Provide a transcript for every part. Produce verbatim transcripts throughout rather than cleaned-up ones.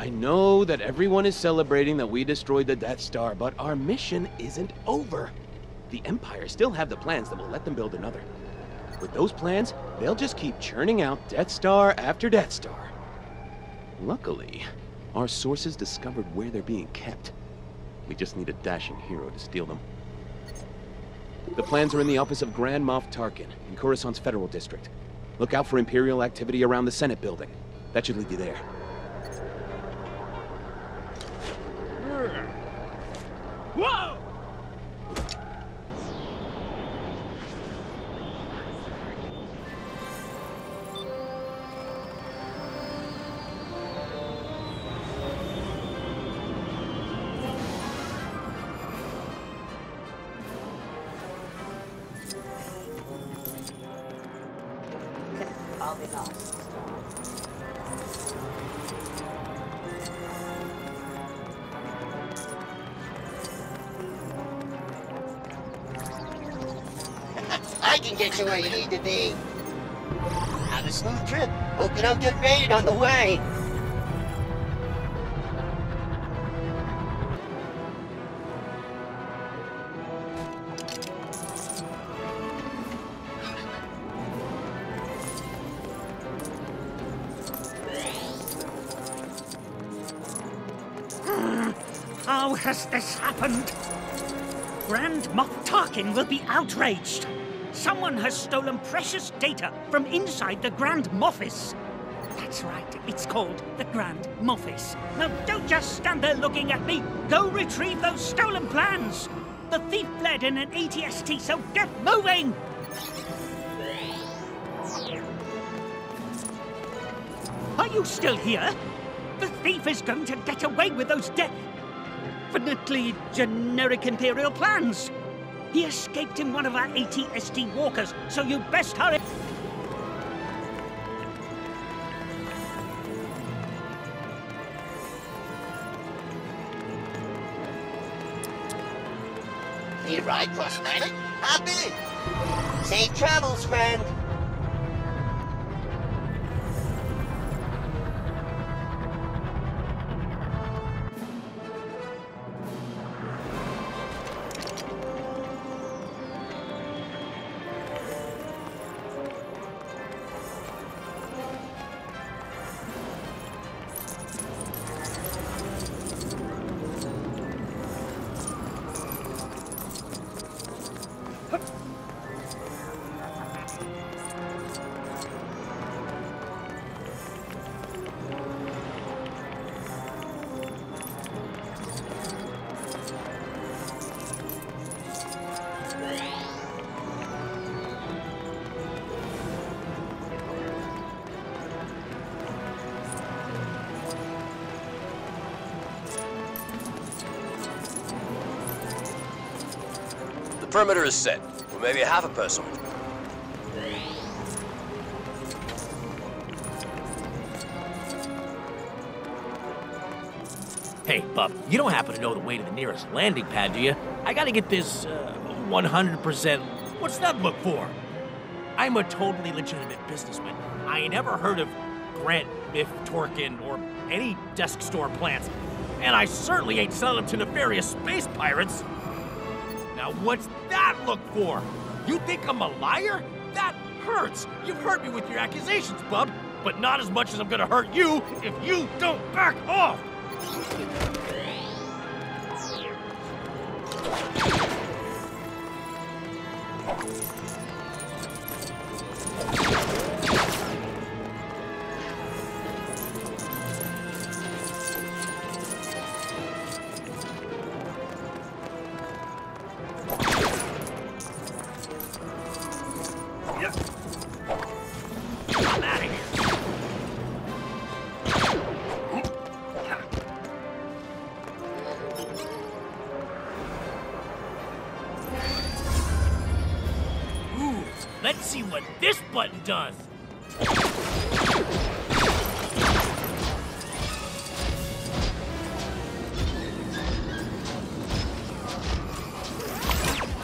I know that everyone is celebrating that we destroyed the Death Star, but our mission isn't over. The Empire still have the plans that will let them build another. With those plans, they'll just keep churning out Death Star after Death Star. Luckily, our sources discovered where they're being kept. We just need a dashing hero to steal them. The plans are in the office of Grand Moff Tarkin in Coruscant's Federal District. Look out for Imperial activity around the Senate building. That should lead you there. Whoa! I'll be lost. I can get you where you need to be. Have a smooth trip. Hope you don't get raided on the way. How has this happened? Grand Moff Tarkin will be outraged. Someone has stolen precious data from inside the Grand Moffice. That's right, it's called the Grand Moffice. Now don't just stand there looking at me. Go retrieve those stolen plans. The thief fled in an A T S T, so get moving! Are you still here? The thief is going to get away with those definitely generic Imperial plans. He escaped in one of our A T S T walkers, so you best hurry. Need a ride, Crossmatic? Hop in! Safe travels, friend. The perimeter is set, or maybe half a person. Hey, Bub, you don't happen to know the way to the nearest landing pad, do you? I gotta get this, uh, one hundred percent... What's that look for? I'm a totally legitimate businessman. I ain't ever heard of Grant, Miff, Torkin, or any desk store plants. And I certainly ain't selling to nefarious space pirates. Now what's that look for? You think I'm a liar? That hurts. You've hurt me with your accusations, Bub, but not as much as I'm gonna hurt you if you don't back off! Let's see what this button does.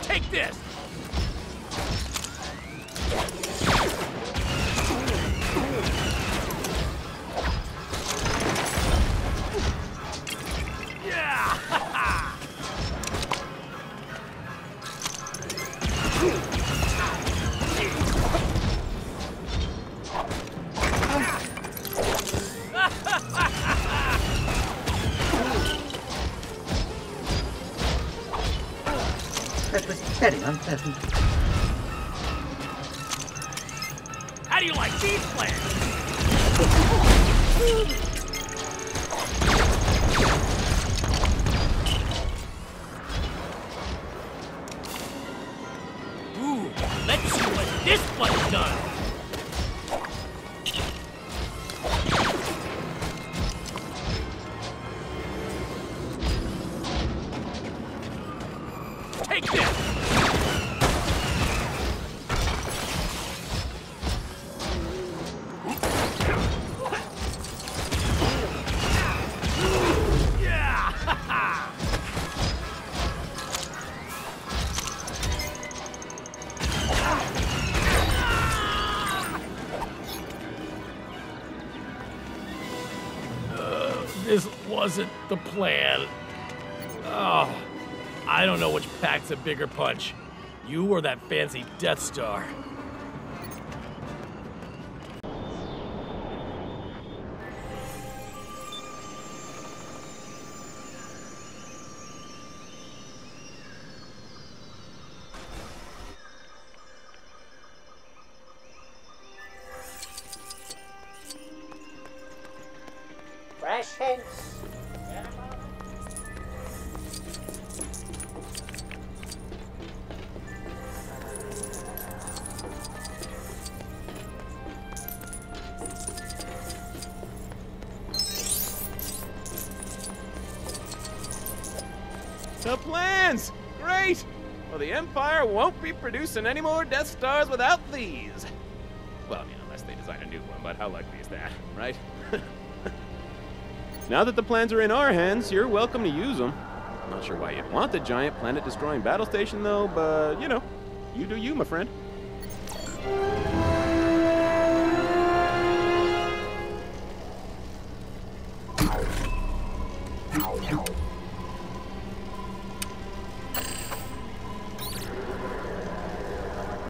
Take this. petting, I'm petting. How do you like these plans? Let's see what this one's done! Take this! Yeah! Ha ha! This wasn't the plan. Oh, I don't know which packs a bigger punch. You or that fancy Death Star. Fresh hints. The plans! Great! Well, the Empire won't be producing any more Death Stars without these. Well, I mean, unless they design a new one, but how likely is that, right? Now that the plans are in our hands, you're welcome to use them. Not sure why you'd want the giant planet-destroying battle station, though, but, you know, you do you, my friend.